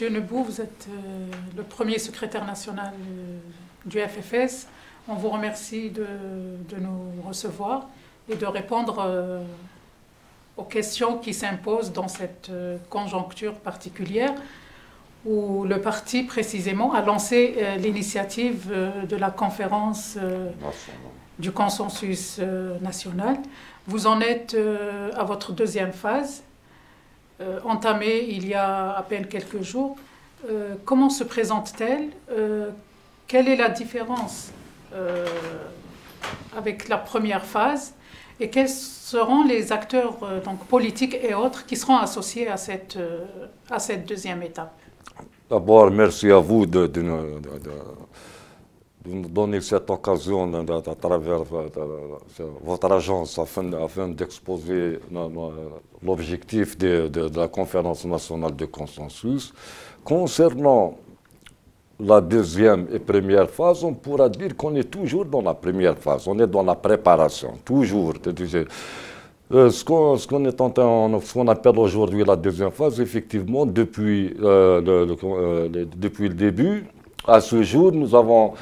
Monsieur Nebbou, vous êtes le premier secrétaire national du FFS. On vous remercie de nous recevoir et de répondre aux questions qui s'imposent dans cette conjoncture particulière où le parti, précisément, a lancé l'initiative de la conférence du consensus national. Vous en êtes à votre deuxième phase, entamée il y a à peine quelques jours. Comment se présente-t-elle? Quelle est la différence avec la première phase? Et quels seront les acteurs donc, politiques et autres qui seront associés à cette deuxième étape? D'abord, merci à vous de nous donner cette occasion à travers votre agence afin d'exposer l'objectif de la Conférence nationale de consensus. Concernant la deuxième et première phase, on pourra dire qu'on est toujours dans la première phase, on est dans la préparation, toujours. Ce qu'on appelle aujourd'hui la deuxième phase, effectivement, depuis le début, à ce jour, nous avons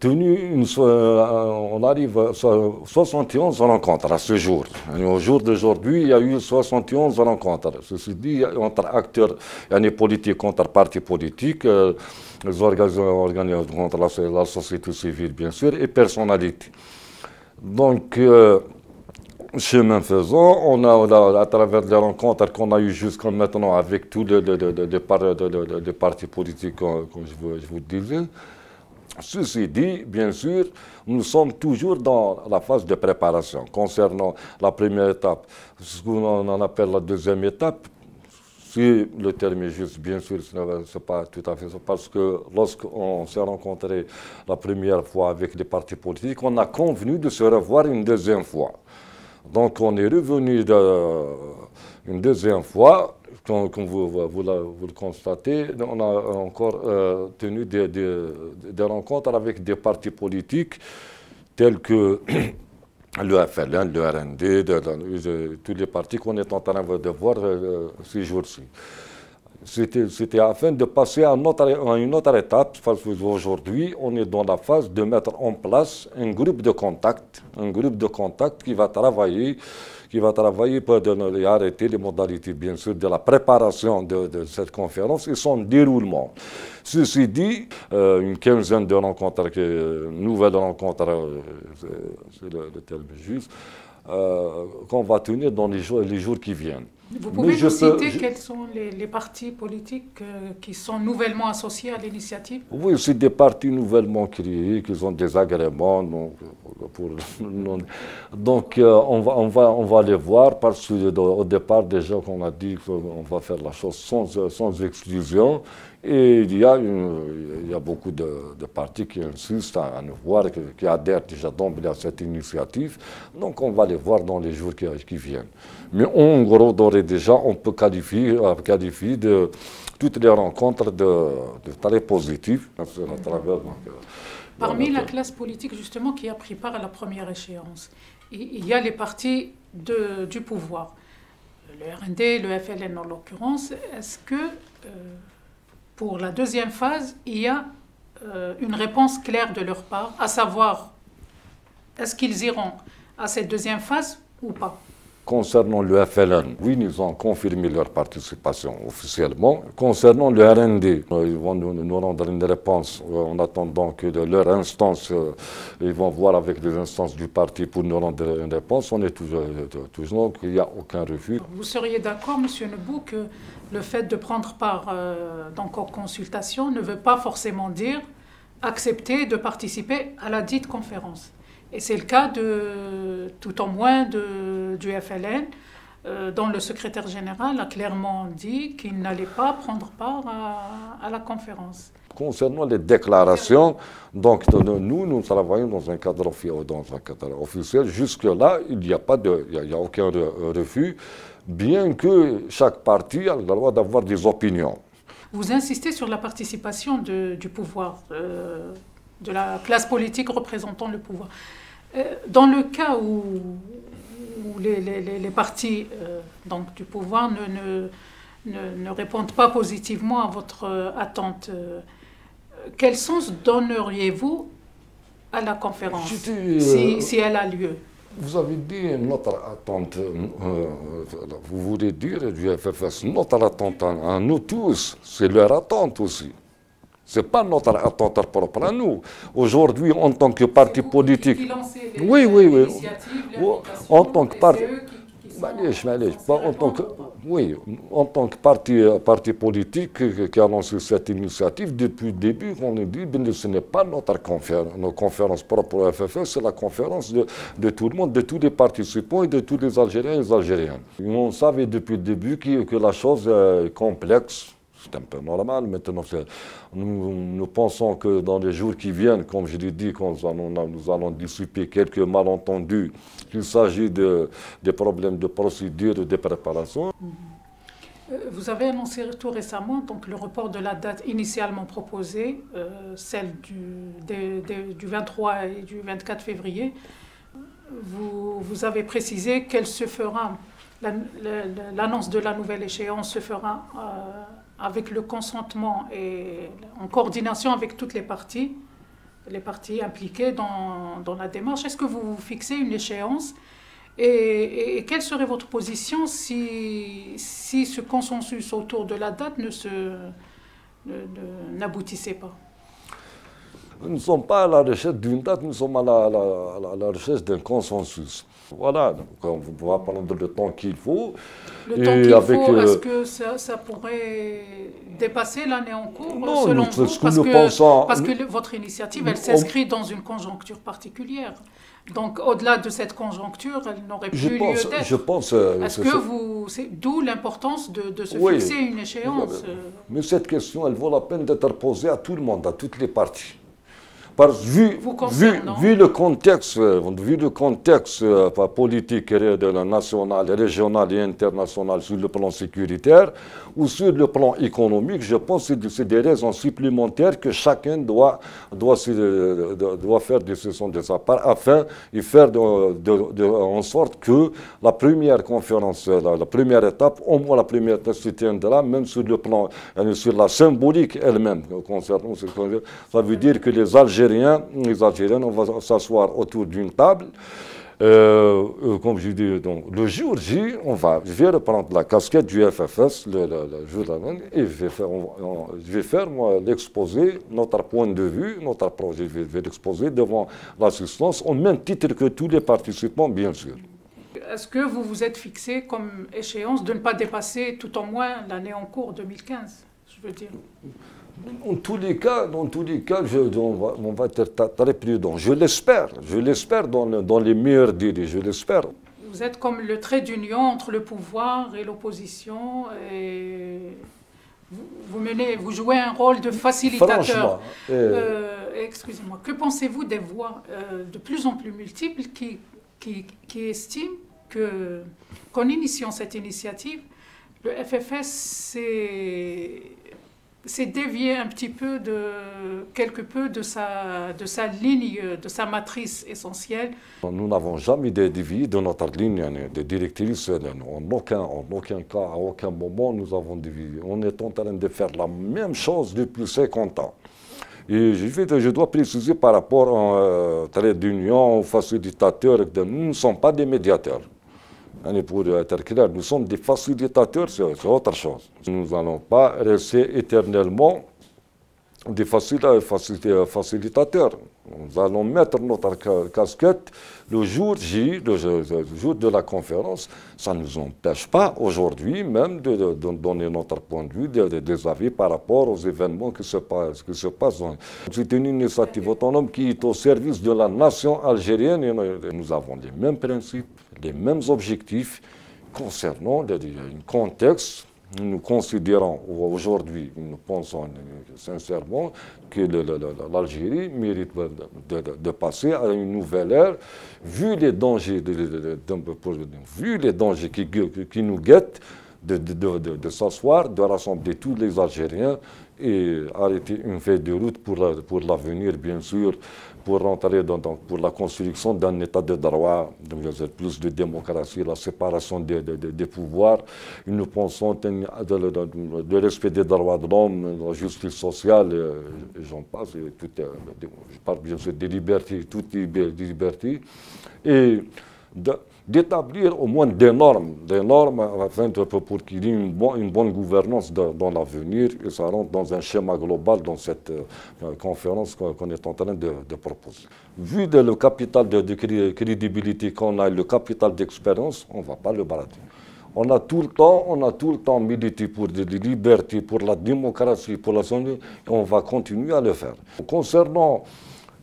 tenu, on arrive à 71 rencontres à ce jour. Et au jour d'aujourd'hui, il y a eu 71 rencontres. Ceci dit, entre acteurs politiques, entre partis politiques, les organismes contre la société civile, bien sûr, et personnalités. Donc, chemin faisant, on a, à travers les rencontres qu'on a eues jusqu'à maintenant avec tous les partis politiques, comme je vous disais, ceci dit, bien sûr, nous sommes toujours dans la phase de préparation. Concernant la première étape, ce qu'on appelle la deuxième étape, si le terme est juste, bien sûr, ce n'est pas tout à fait ça, parce que lorsqu'on s'est rencontré la première fois avec les partis politiques, on a convenu de se revoir une deuxième fois. Donc on est revenu une deuxième fois, comme vous le constatez, on a encore tenu des rencontres avec des partis politiques tels que le FLN, le RND, tous les partis qu'on est en train de voir ces jours-ci. C'était afin de passer à une autre étape, parce qu'aujourd'hui, on est dans la phase de mettre en place un groupe de contact qui va travailler pour arrêter les modalités, bien sûr, de la préparation de cette conférence et son déroulement. Ceci dit, une quinzaine de rencontres, nouvelles rencontres, c'est le terme juste, qu'on va tenir dans les jours qui viennent. Vous pouvez nous citer quels sont les partis politiques qui sont nouvellement associés à l'initiative? Oui, c'est des partis nouvellement créés, qui ont des agréments. Donc on va les voir parce qu'au départ, déjà qu'on a dit qu'on va faire la chose sans exclusion. Et il y a beaucoup de partis qui insistent à nous voir, qui adhèrent déjà d'emblée à cette initiative. Donc on va les voir dans les jours qui viennent. Mais en gros, d'ores et déjà, on peut qualifier de toutes les rencontres de très positives. Parmi la classe politique, justement, qui a pris part à la première échéance, il y a les partis du pouvoir, le RND, le FLN en l'occurrence. Est-ce que... pour la deuxième phase, il y a une réponse claire de leur part, à savoir, est-ce qu'ils iront à cette deuxième phase ou pas? Concernant le FLN, oui, ils ont confirmé leur participation officiellement. Concernant le RND, ils vont nous rendre une réponse en attendant que leur instance, ils vont voir avec les instances du parti pour nous rendre une réponse. On est toujours, il n'y a aucun refus. Vous seriez d'accord, Monsieur Nebbou, que le fait de prendre part donc aux consultations ne veut pas forcément dire accepter de participer à la dite conférence? Et c'est le cas tout au moins du FLN, dont le secrétaire général a clairement dit qu'il n'allait pas prendre part à la conférence. Concernant les déclarations, donc nous travaillons dans un cadre officiel. Jusque-là, il n'y a aucun refus, bien que chaque parti a le droit d'avoir des opinions. Vous insistez sur la participation du pouvoir, de la classe politique représentant le pouvoir. Dans le cas où les partis donc, du pouvoir ne répondent pas positivement à votre attente. Quel sens donneriez-vous à la conférence si elle a lieu? Vous avez dit notre attente, vous voulez dire du FFS, notre attente à nous tous, c'est leur attente aussi. Ce n'est pas notre attente propre à nous. Aujourd'hui, en tant que parti politique... En tant que parti... en tant que parti politique qui a lancé cette initiative, depuis le début, on nous dit que ce n'est pas notre conférence propre au FFS, c'est la conférence de tout le monde, de tous les participants et de tous les Algériens et les Algériennes. On savait depuis le début que la chose est complexe. C'est un peu normal maintenant. Nous pensons que dans les jours qui viennent, comme je l'ai dit, nous allons dissiper quelques malentendus. Il s'agit de problèmes de procédure et de préparation. Vous avez annoncé tout récemment donc, le report de la date initialement proposée, celle du 23 et du 24 février. Vous avez précisé qu'elle se fera, l'annonce de la nouvelle échéance se fera... avec le consentement et en coordination avec toutes les parties impliquées dans la démarche. Est-ce que vous fixez une échéance et quelle serait votre position si ce consensus autour de la date n'aboutissait pas? Nous ne sommes pas à la recherche d'une date, nous sommes à la recherche d'un consensus. Voilà, donc on va prendre le temps qu'il faut. Le temps qu'il faut, est-ce que ça pourrait dépasser l'année en cours, non, selon vous, parce que votre initiative, elle s'inscrit dans une conjoncture particulière. Donc, au-delà de cette conjoncture, elle n'aurait plus lieu d'être. Je pense... D'où l'importance de se fixer une échéance. Mais cette question, elle vaut la peine d'être posée à tout le monde, à toutes les parties. Vu le contexte politique national, régional et international sur le plan sécuritaire ou sur le plan économique, je pense que c'est des raisons supplémentaires que chacun doit faire des sessions de sa part afin de faire en sorte que la première conférence, la première étape, au moins la première étape se tiendra, même sur le plan, sur la symbolique elle-même. Ça veut dire que les Algériens, les Algériennes, on va s'asseoir autour d'une table. Comme je dis, donc, le jour J, je vais reprendre la casquette du FFS, le jour de et je vais faire l'exposé, notre point de vue, notre projet, je vais l'exposer devant l'assistance, au même titre que tous les participants, bien sûr. Est-ce que vous vous êtes fixé comme échéance de ne pas dépasser tout au moins l'année en cours 2015, je veux dire? Dans tous les cas, on va être très prudent. Je l'espère dans les meilleurs délais, je l'espère. Vous êtes comme le trait d'union entre le pouvoir et l'opposition. Vous jouez un rôle de facilitateur. Excusez-moi, que pensez-vous des voix de plus en plus multiples qui estiment qu'en initiant cette initiative, le FFS s'est dévié un petit peu, quelque peu de sa ligne, de sa matrice essentielle. Nous n'avons jamais dévié de notre ligne de directrice, en aucun cas, à aucun moment nous avons dévié. On est en train de faire la même chose depuis 50 ans. Et je dois préciser par rapport au trait d'union, aux facilitateurs, nous ne sommes pas des médiateurs. Pour être clair, nous sommes des facilitateurs, c'est autre chose. Nous n'allons pas rester éternellement des facilitateurs. Nous allons mettre notre casquette le jour J, le jour de la conférence. Ça ne nous empêche pas aujourd'hui même de donner notre point de vue, des avis par rapport aux événements qui se passent. C'est une initiative autonome qui est au service de la nation algérienne. Et nous avons les mêmes principes, les mêmes objectifs concernant le contexte. Nous considérons aujourd'hui, nous pensons sincèrement que l'Algérie mérite de passer à une nouvelle ère, vu les dangers, qui nous guettent, de s'asseoir, de rassembler tous les Algériens et arrêter une feuille de route pour l'avenir, bien sûr, pour rentrer pour la construction d'un état de droit, donc plus de démocratie, la séparation des pouvoirs. Nous pensons le respect des droits de l'homme, la justice sociale, j'en passe, et tout, je parle bien sûr des libertés, toutes les libertés, et d'établir au moins des normes afin pour qu'il y ait une bonne gouvernance dans l'avenir, et ça rentre dans un schéma global dans cette conférence qu'on est en train de proposer. Vu le capital de crédibilité qu'on a, le capital d'expérience, on ne va pas le barater. On a tout le temps milité pour des libertés, pour la démocratie, pour la santé, et on va continuer à le faire. Concernant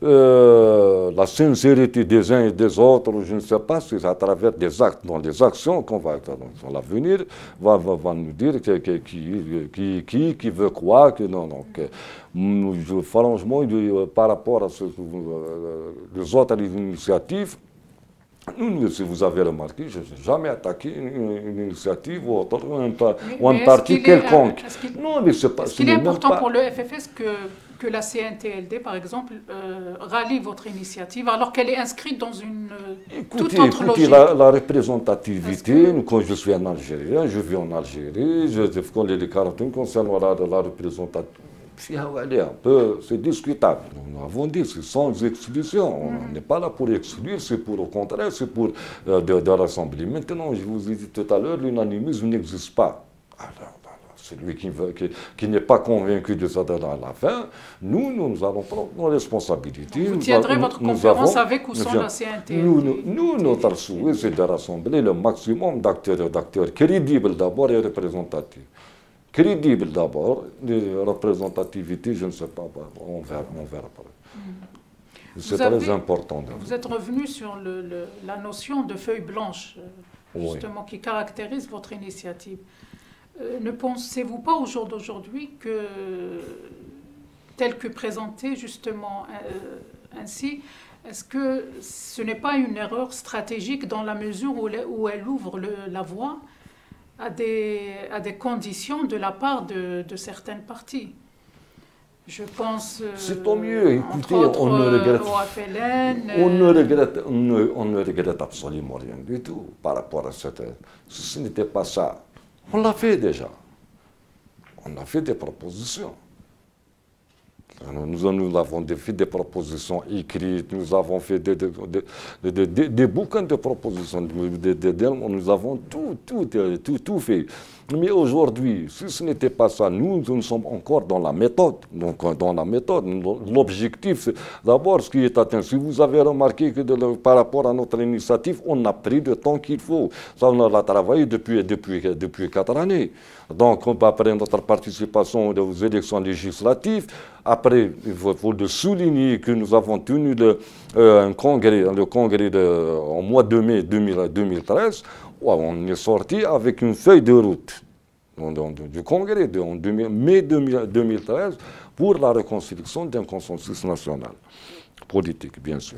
la sincérité des uns et des autres, je ne sais pas si c'est à travers des actes, dans les actions qu'on va être dans l'avenir, va nous dire qui veut quoi. Que non, non, franchement, par rapport à les autres initiatives, si vous avez remarqué, je n'ai jamais attaqué une initiative ou autre, ou un parti quelconque. Non, mais c'est pas. Est-ce qu'il est important pour le FFS que la CNTLD, par exemple, rallie votre initiative alors qu'elle est inscrite dans une toute autre logique? La représentativité, quand je suis un Algérien, je vis en Algérie, je fais les cartons concernant la représentativité. C'est discutable. Nous avons dit, c'est sans exclusion. On n'est pas là pour exclure, c'est pour, au contraire, c'est pour de rassembler. Maintenant, je vous ai dit tout à l'heure, l'unanimisme n'existe pas. Alors, celui qui n'est pas convaincu de ça à la fin, nous allons prendre nos responsabilités. Vous tiendrez votre conférence avec ou sans la CNT? Notre souhait, c'est de rassembler le maximum d'acteurs crédibles d'abord et représentatifs. Crédible d'abord, de représentativité, je ne sais pas, on verra pas. C'est très important. Vous êtes revenu sur la notion de feuille blanche, justement, qui caractérise votre initiative. Ne pensez-vous pas au jour d'aujourd'hui que, tel que présenté justement ainsi, est-ce que ce n'est pas une erreur stratégique dans la mesure où elle ouvre la voie à des conditions de la part de certaines parties? Je pense, c'est tant mieux. Écoutez, on ne regrette, on ne regrette absolument rien du tout par rapport à cette... Ce n'était pas ça. On l'a fait déjà. On a fait des propositions. Nous avons fait des propositions écrites, nous avons fait des bouquins de propositions, nous avons tout fait. Mais aujourd'hui, si ce n'était pas ça, nous sommes encore dans la méthode. Donc, dans la méthode, l'objectif, d'abord, ce qui est atteint. Si vous avez remarqué que par rapport à notre initiative, on a pris le temps qu'il faut. Ça, on l'a travaillé depuis 4 années. Donc, après notre participation aux élections législatives, après, il faut le souligner que nous avons tenu le congrès au mois de mai 2013. On est sorti avec une feuille de route du congrès en mai 2013 pour la reconstruction d'un consensus national, politique bien sûr.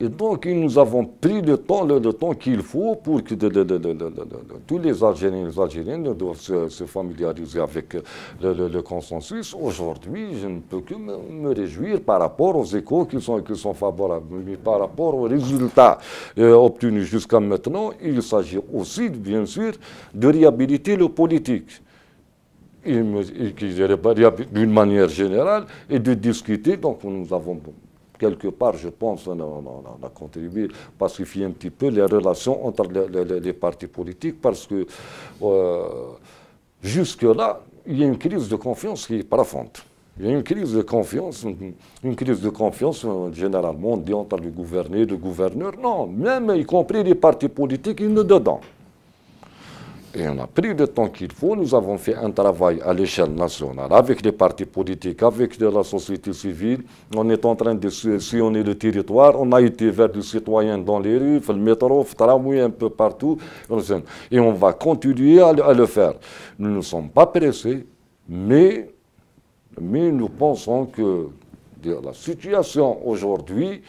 Et donc, nous avons pris le temps qu'il faut pour que tous les Algériens et les Algériennes doivent se familiariser avec le consensus. Aujourd'hui, je ne peux que me réjouir par rapport aux échos qui sont favorables, mais par rapport aux résultats obtenus jusqu'à maintenant. Il s'agit aussi, bien sûr, de réhabiliter le politique, d'une manière générale, et de discuter. Donc, nous avons... Quelque part, je pense, on a contribué à pacifier un petit peu les relations entre les partis politiques, parce que jusque-là, il y a une crise de confiance qui est profonde. Il y a une crise de confiance généralement, on dit entre le gouverneur et le gouverneur. Non, même y compris les partis politiques, ils sont dedans. Et on a pris le temps qu'il faut, nous avons fait un travail à l'échelle nationale, avec les partis politiques, avec la société civile. On est en train de sillonner le territoire, on a été vers les citoyens dans les rues, le métro, le tramway, un peu partout. Et on va continuer à le faire. Nous ne sommes pas pressés, mais nous pensons que la situation aujourd'hui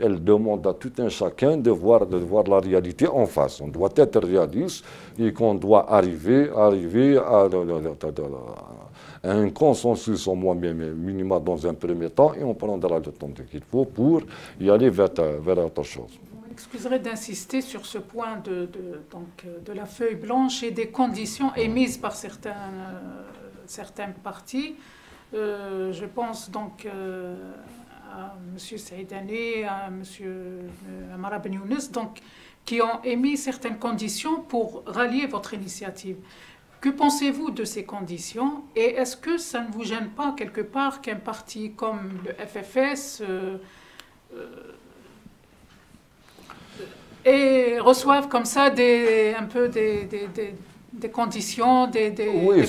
Elle demande à tout un chacun de voir la réalité en face. On doit être réaliste et qu'on doit arriver à un consensus au moins minima dans un premier temps, et on prendra le temps qu'il faut pour y aller vers autre chose. Vous m'excuserez d'insister sur ce point de la feuille blanche et des conditions émises par certains partis. Je pense donc à M. Saïdani, à M. Amara Ben-Younes, donc, qui ont émis certaines conditions pour rallier votre initiative. Que pensez-vous de ces conditions, et est-ce que ça ne vous gêne pas quelque part qu'un parti comme le FFS reçoive comme ça des conditions, des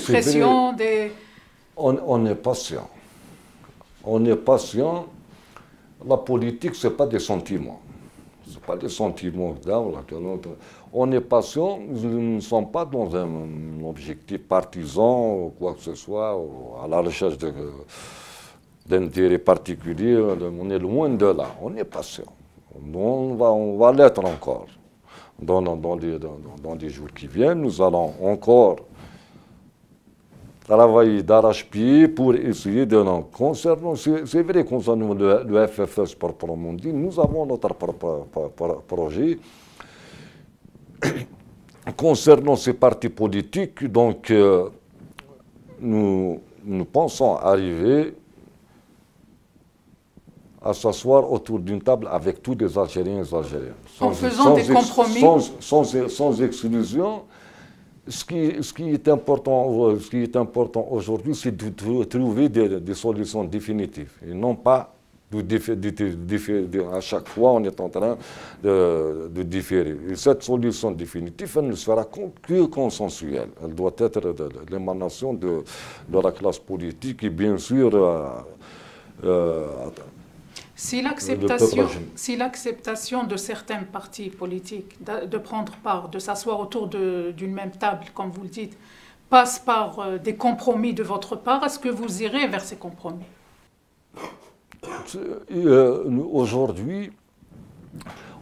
pressions, des... On est patient. On est patient. La politique, ce n'est pas des sentiments. Ce n'est pas des sentiments. On est patient. Nous ne sommes pas dans un objectif partisan ou quoi que ce soit, ou à la recherche d'intérêts particuliers. On est loin de là. On est patient. On va l'être encore. Dans les jours qui viennent, nous allons encore travailler d'arrache-pied pour essayer de... Concernant, c'est vrai, concernant le FFS proprement dit, nous avons notre propre projet. Concernant ces partis politiques, donc, nous pensons arriver à s'asseoir autour d'une table avec tous les Algériens et Algériennes. En faisant des compromis. Sans exclusion. Ce qui est important aujourd'hui, c'est de trouver des solutions définitives, et non pas à chaque fois on est en train de différer. Et cette solution définitive, elle ne sera que consensuelle. Elle doit être l'émanation de la classe politique et bien sûr... Si l'acceptation de certains partis politiques de prendre part, de s'asseoir autour d'une même table, comme vous le dites, passe par des compromis de votre part, est-ce que vous irez vers ces compromis? Aujourd'hui,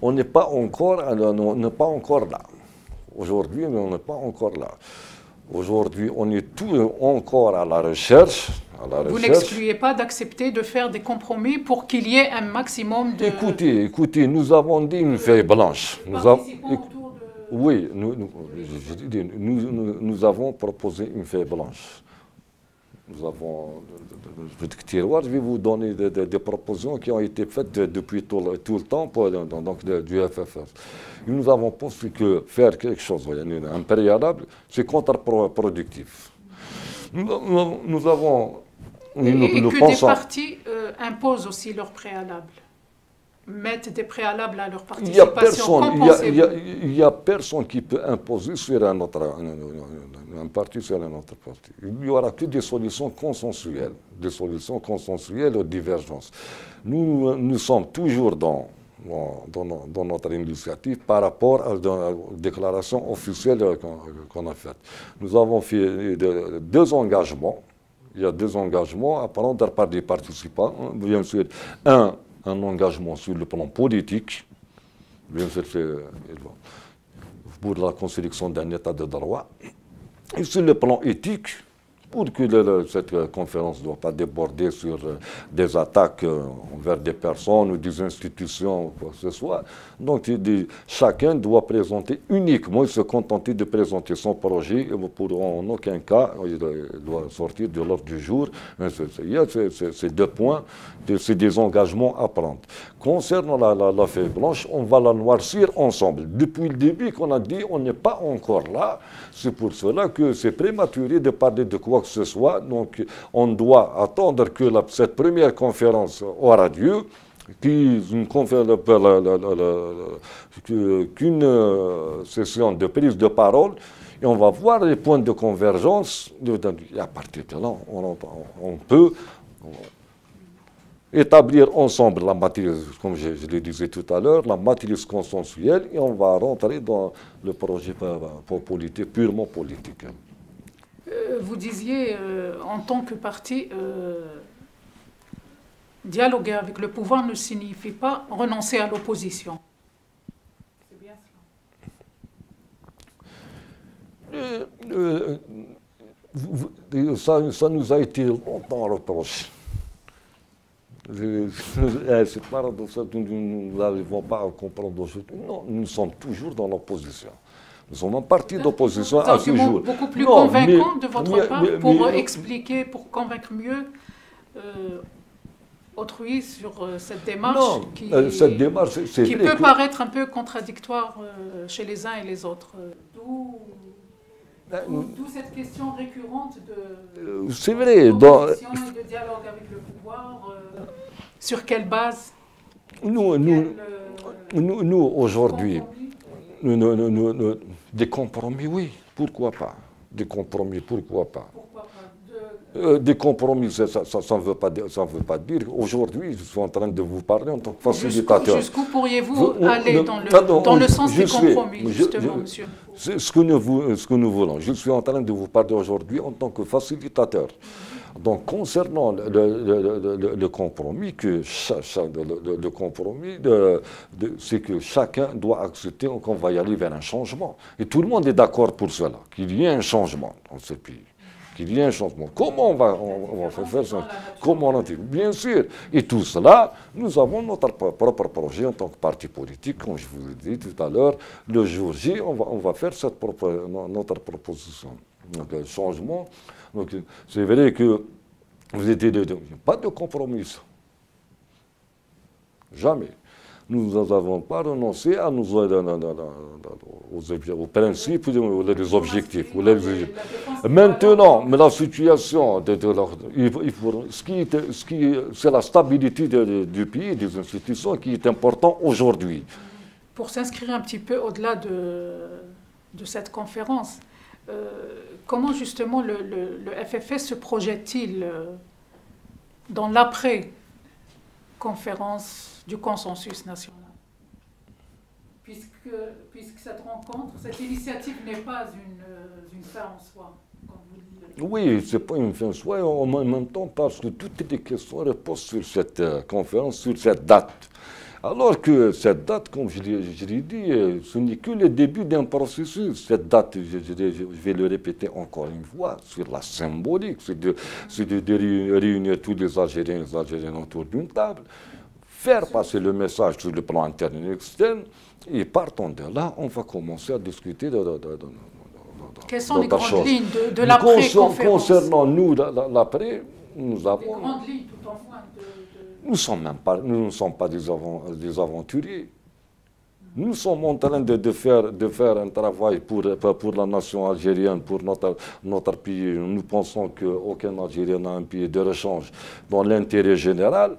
on n'est pas encore là. Aujourd'hui, on n'est pas encore là. Aujourd'hui, on est tous encore à la recherche. Vous n'excluez pas d'accepter de faire des compromis pour qu'il y ait un maximum de... Écoutez, nous avons dit une feuille blanche. Nous avons proposé une feuille blanche. Nous avons... Je vais vous donner des propositions qui ont été faites depuis tout le temps du FFS. Et nous avons pensé que faire quelque chose, un préalable, c'est contre-productif. Nous avons... Nous pensons que des partis imposent aussi leurs préalables, mettent des préalables à leur participation. Il n'y a personne qui peut imposer sur un parti sur un autre parti. Il n'y aura que des solutions consensuelles aux divergences. Nous sommes toujours dans notre initiative par rapport à la déclaration officielle qu'on a faite. Nous avons fait deux engagements. Il y a deux engagements à prendre par des participants. Bien sûr, un engagement sur le plan politique, bien sûr, pour la construction d'un état de droit, et sur le plan éthique, pour que cette conférence ne doit pas déborder sur des attaques envers des personnes ou des institutions ou quoi que ce soit. Donc chacun doit présenter uniquement, il se contenter de présenter son projet, et pour, en aucun cas il doit sortir de l'ordre du jour. Il y a ces deux points, ces désengagements à prendre. Concernant la feuille blanche, on va la noircir ensemble. Depuis le début qu'on a dit, on n'est pas encore là. C'est pour cela que c'est prématuré de parler de quoi que ce soit. Donc on doit attendre que cette première conférence aura lieu, qu'une session de prise de parole, et on va voir les points de convergence. Et à partir de là, on peut établir ensemble la matrice, comme je le disais tout à l'heure, la matrice consensuelle, et on va rentrer dans le projet politique, purement politique. Vous disiez, en tant que parti, Dialoguer avec le pouvoir ne signifie pas renoncer à l'opposition. C'est bien cela. Ça nous a été longtemps reproché. C'est paradoxal, nous n'arrivons pas à comprendre aujourd'hui. Non, nous sommes toujours dans l'opposition. Nous sommes un parti d'opposition à ce jour. Beaucoup plus convaincant de votre part pour expliquer, pour convaincre mieux autrui sur cette démarche qui peut paraître un peu contradictoire chez les uns et les autres. D'où cette question récurrente de, c'est vrai, de dialogue avec le pouvoir, sur quelle base nous aujourd'hui, des compromis, oui, pourquoi pas? Des compromis, pourquoi pas? Pourquoi pas des compromis, ça ne veut pas dire. Aujourd'hui, je suis en train de vous parler en tant que facilitateur. Jusqu'où pourriez-vous aller dans le sens des compromis, justement, monsieur? C'est ce que nous voulons. Je suis en train de vous parler aujourd'hui en tant que facilitateur. Donc, concernant le compromis, c'est que chacun doit accepter qu'on va y aller vers un changement. Et tout le monde est d'accord pour cela, qu'il y ait un changement dans ce pays. Qu'il y ait un changement. Comment on va faire ça? Comment on a-t-il? Bien sûr. Et tout cela, nous avons notre propre projet en tant que parti politique, comme je vous l'ai dit tout à l'heure. Le jour J, on va faire notre proposition. Donc, le changement. C'est vrai que vous étiez de pas de compromis. Jamais. Nous n'avons pas renoncé à nos principes ou les objectifs. Maintenant, la situation, c'est la stabilité du pays, des institutions qui est importante aujourd'hui. Pour s'inscrire un petit peu au-delà de cette conférence, comment justement le FFS se projette-t-il dans l'après-conférence du consensus national? Puisque cette rencontre, cette initiative n'est pas une fin en soi. Oui, ce n'est pas une fin en soi, en même temps, parce que toutes les questions reposent sur cette conférence, sur cette date. Alors que cette date, comme je l'ai dit, ce n'est que le début d'un processus. Cette date, je vais le répéter encore une fois, sur la symbolique, c'est de réunir tous les Algériens et les Algériennes autour d'une table, faire passer le message sur le plan interne et externe, et partant de là, on va commencer à discuter quelles sont les grandes lignes de l'après-conférence? Concernant nous, l'après, nous avons... Les grandes lignes, tout en moins nous ne sommes pas des aventuriers. Nous sommes en train de faire un travail pour la nation algérienne, pour notre pays. Nous pensons qu'aucun Algérien n'a un pays de rechange dans l'intérêt général.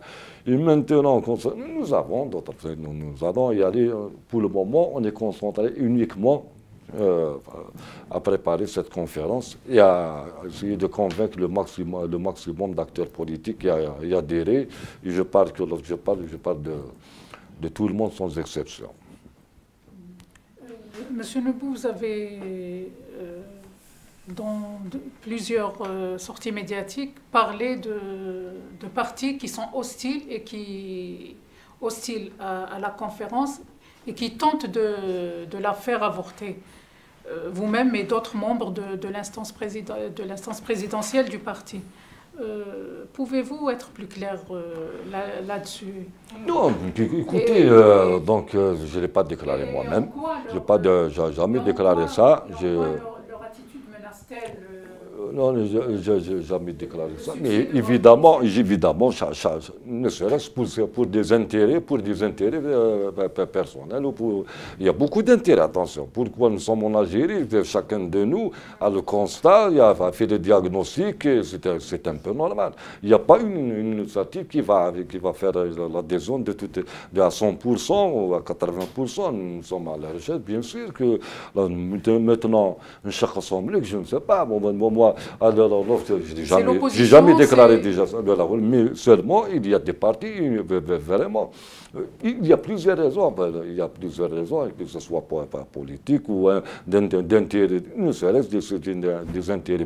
Et maintenant, nous avons d'autres. Nous allons y aller. Pour le moment, on est concentré uniquement à préparer cette conférence et à essayer de convaincre le maximum d'acteurs politiques à y adhérer. Et je parle de tout le monde sans exception. Monsieur Nebbou, vous avez, dans plusieurs sorties médiatiques, parlé de partis qui sont hostiles et à la conférence et qui tentent de la faire avorter. Vous-même et d'autres membres de l'instance présidentielle du parti. Pouvez-vous être plus clair là-dessus? Non, écoutez, je ne l'ai pas déclaré moi-même. Je n'ai jamais déclaré ça. Leur attitude menace-t-elle? Non, je n'ai jamais déclaré ça. Mais évidemment ne serait-ce pour des intérêts personnels. Il y a beaucoup d'intérêts, attention. Pourquoi nous sommes en Algérie? Chacun de nous a le constat, il a fait le diagnostic, c'est un peu normal. Il n'y a pas une initiative qui va faire l'adhésion à 100% ou à 80%. Nous sommes à la recherche, bien sûr, que maintenant, chaque assemblée, je ne sais pas, moi, alors, j'ai jamais déclaré déjà ça, mais seulement il y a des partis, vraiment. Il y a plusieurs raisons, que ce soit par politique ou d'intérêt, ne serait-ce des intérêts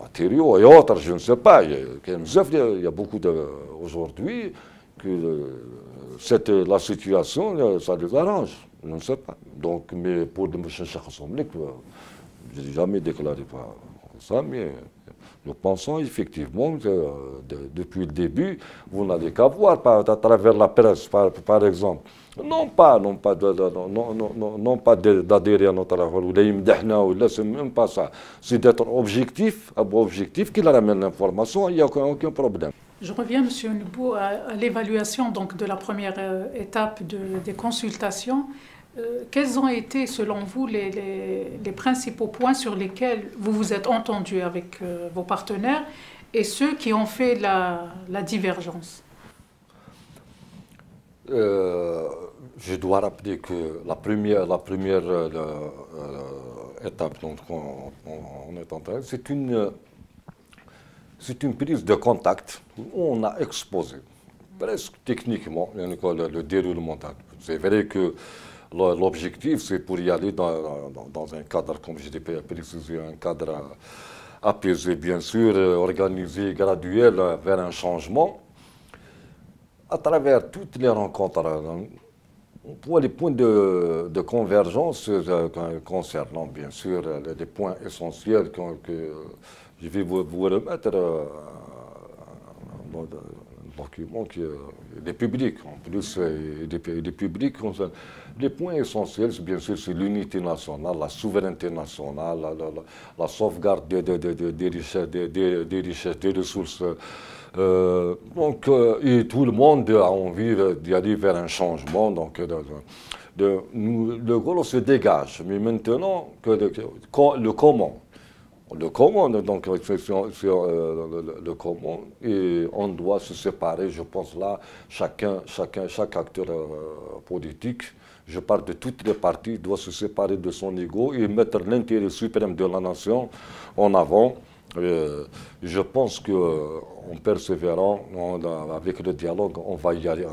matériaux et autres, je ne sais pas. Il y a beaucoup de... Aujourd'hui, la situation, ça les arrange. Je ne sais pas. Donc, mais pour le monsieur Chakhassomlik, je n'ai jamais déclaré pas ça, mais nous pensons effectivement que depuis le début, vous n'avez qu'à voir à travers la presse, par exemple. Non pas d'adhérer à notre travail, c'est même pas ça. C'est d'être objectif, qu'il ramène l'information, il n'y a aucun problème. Je reviens, monsieur Nebbou, à l'évaluation de la première étape des consultations. Quels ont été, selon vous, les principaux points sur lesquels vous vous êtes entendus avec vos partenaires et ceux qui ont fait la divergence? Je dois rappeler que la première étape dont on est en train, c'est une prise de contact où on a exposé presque techniquement le déroulement. C'est vrai que l'objectif, c'est pour y aller dans un cadre, comme je l'ai précisé, un cadre apaisé, bien sûr, organisé, graduel, vers un changement. À travers toutes les rencontres, on voit les points de convergence concernant, bien sûr, les points essentiels que je vais vous remettre dans un document qui est public. En plus, il est public. Les points essentiels, bien sûr, c'est l'unité nationale, la souveraineté nationale, la sauvegarde des richesses, des ressources. Et tout le monde a envie d'y aller vers un changement. Donc, le rôle se dégage. Mais maintenant, le comment. Le comment, donc, le comment, et on doit se séparer, je pense là, chaque acteur politique, je parle de toutes les parties, doit se séparer de son ego et mettre l'intérêt suprême de la nation en avant. Je pense qu'en persévérant, avec le dialogue, on va y arriver.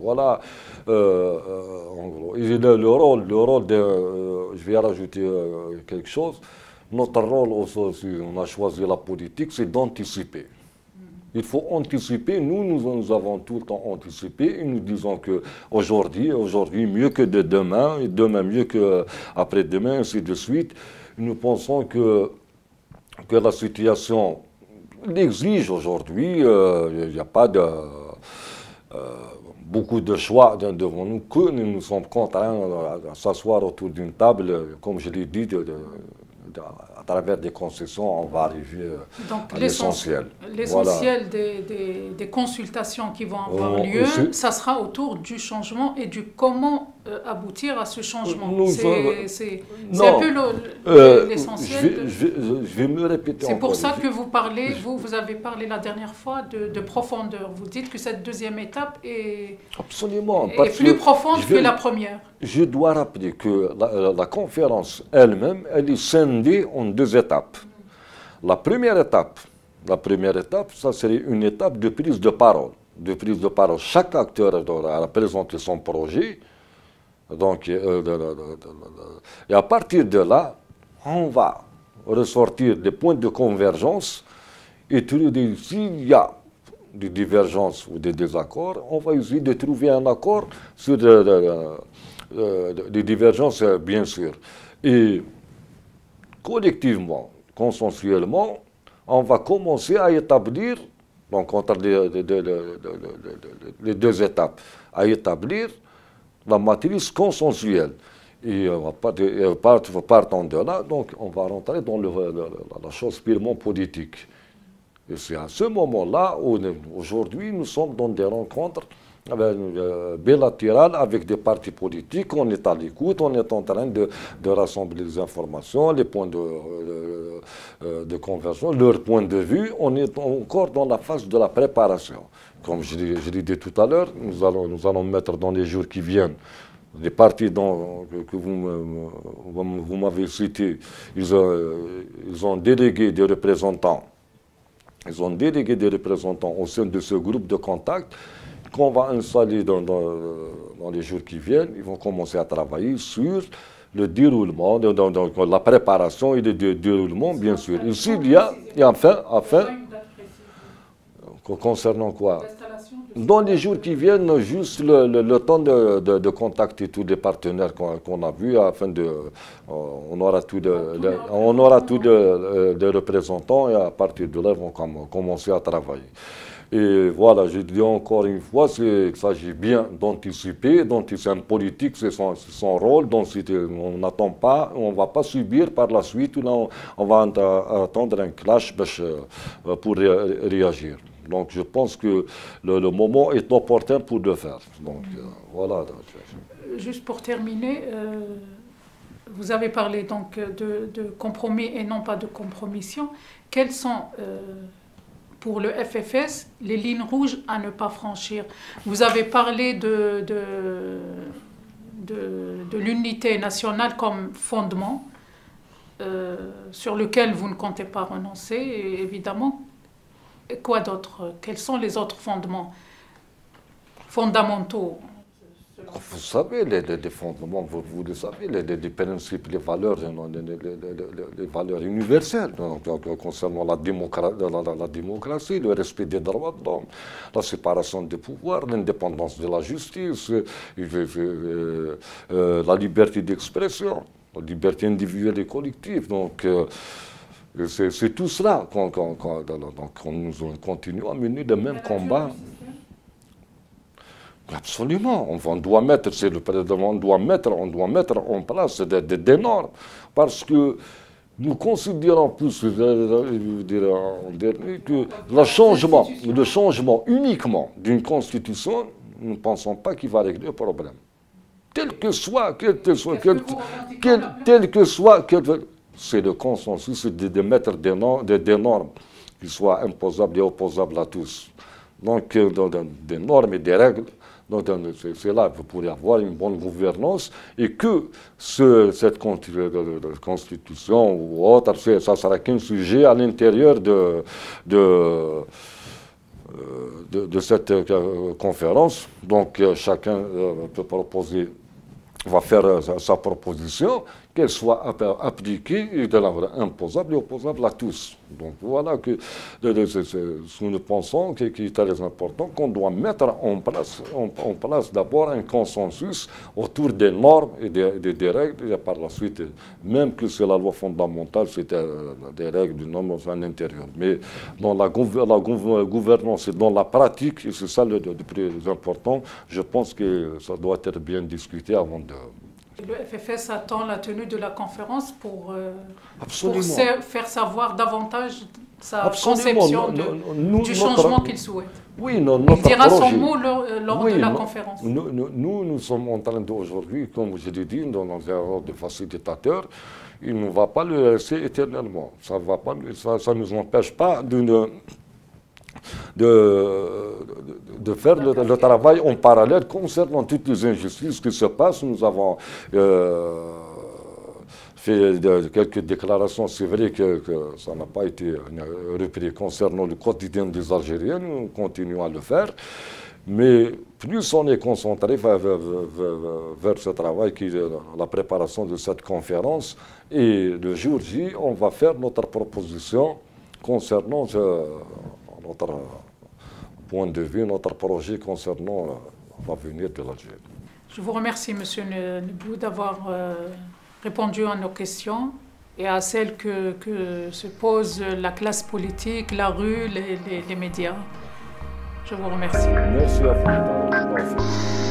Voilà, en gros. Et le rôle je vais rajouter quelque chose. Notre rôle aussi, si on a choisi la politique, c'est d'anticiper. Il faut anticiper. Nous avons tout le temps anticipé et nous disons qu'aujourd'hui mieux que de demain, et demain mieux qu'après-demain, ainsi de suite. Nous pensons que la situation l'exige aujourd'hui. Il n'y a pas de... beaucoup de choix devant nous, que nous sommes contraints à s'asseoir autour d'une table, comme je l'ai dit, à travers des concessions, on va arriver à l'essentiel. L'essentiel des consultations qui vont avoir lieu, ça sera autour du changement et du comment aboutir à ce changement. C'est un peu l'essentiel. Je vais me répéter. C'est pour ça que vous parlez, vous avez parlé la dernière fois de profondeur. Vous dites que cette deuxième étape est plus profonde que la première. Je dois rappeler que la conférence elle-même, elle est scindée en deux étapes. La première étape, ça serait une étape de prise de parole. Chaque acteur doit présenter son projet. Donc, et à partir de là, on va ressortir des points de convergence. Et s'il y a des divergences ou des désaccords, on va essayer de trouver un accord sur des divergences, bien sûr. Et collectivement, consensuellement, on va commencer à établir, donc entre les deux étapes, à établir la matrice consensuelle. Et partant de là, donc, on va rentrer dans la chose purement politique. Et c'est à ce moment-là où aujourd'hui nous sommes dans des rencontres bilatérales avec des partis politiques. On est à l'écoute, on est en train de rassembler les informations, les points de conversion, leurs points de vue. On est encore dans la phase de la préparation. Comme je l'ai dit tout à l'heure, nous allons mettre dans les jours qui viennent. Les partis que vous m'avez cités, ils ont délégué des représentants. Ils ont délégué des représentants au sein de ce groupe de contact qu'on va installer dans les jours qui viennent. Ils vont commencer à travailler sur le déroulement, donc la préparation et le déroulement, bien sûr. Et s'il y a, et enfin, concernant quoi? Dans les jours qui viennent, juste le temps de contacter tous les partenaires qu'on a vus, afin de, on aura tous les représentants, et à partir de là, ils vont commencer à travailler. Et voilà, je dis encore une fois, il s'agit bien d'anticiper, d'anticiper une politique, c'est son rôle, donc on n'attend pas, on ne va pas subir par la suite, on va attendre un clash pour réagir. Donc je pense que le moment est opportun pour le faire. Donc voilà. Juste pour terminer, vous avez parlé donc de compromis et non pas de compromission. Quels sont pour le FFS les lignes rouges à ne pas franchir? Vous avez parlé de l'unité nationale comme fondement sur lequel vous ne comptez pas renoncer, et évidemment. Quoi d'autre? Quels sont les autres fondamentaux? Vous savez, les fondements, vous le savez, les principes, les valeurs universelles, donc, concernant la démocratie, le respect des droits de l'homme, la séparation des pouvoirs, l'indépendance de la justice, la liberté d'expression, la liberté individuelle et collective. Donc, c'est tout cela qu'on nous continue à mener le même combat. Absolument, on doit mettre en place des normes, parce que nous considérons plus que le changement uniquement d'une constitution, nous ne pensons pas qu'il va régler le problème. Quel que soit, c'est le consensus de mettre des normes qui soient imposables et opposables à tous. Donc, des normes et des règles, c'est là pour y avoir une bonne gouvernance, et que cette constitution ou autre, ça ne sera qu'un sujet à l'intérieur de cette conférence. Donc, chacun peut proposer, va faire sa proposition, qu'elle soit appliquée et de manière imposable et opposable à tous. Donc voilà que ce que nous pensons qui est très important, qu'on doit mettre en place d'abord un consensus autour des normes et des règles, et par la suite, même que c'est la loi fondamentale, c'est des règles du nombre à l'intérieur. Mais dans la gouvernance et dans la pratique, et c'est ça le plus important, je pense que ça doit être bien discuté avant de... Le FFS attend la tenue de la conférence pour faire savoir davantage sa conception du changement qu'il souhaite. Oui, il dira son mot lors de la conférence. Nous sommes en train d'aujourd'hui, comme je l'ai dit, dans l'erreur de facilitateur. Il ne va pas le laisser éternellement. Ça ne nous empêche pas de faire le travail en parallèle concernant toutes les injustices qui se passent. Nous avons fait quelques déclarations, c'est vrai que ça n'a pas été repris concernant le quotidien des Algériens, nous continuons à le faire. Mais plus on est concentré vers ce travail qui est la préparation de cette conférence, et le jour J, on va faire notre proposition concernant... notre point de vue, notre projet concernant l'avenir de l'Algérie. Je vous remercie, Monsieur Nebbou, d'avoir répondu à nos questions et à celles que se pose la classe politique, la rue, les médias. Je vous remercie. Merci à vous.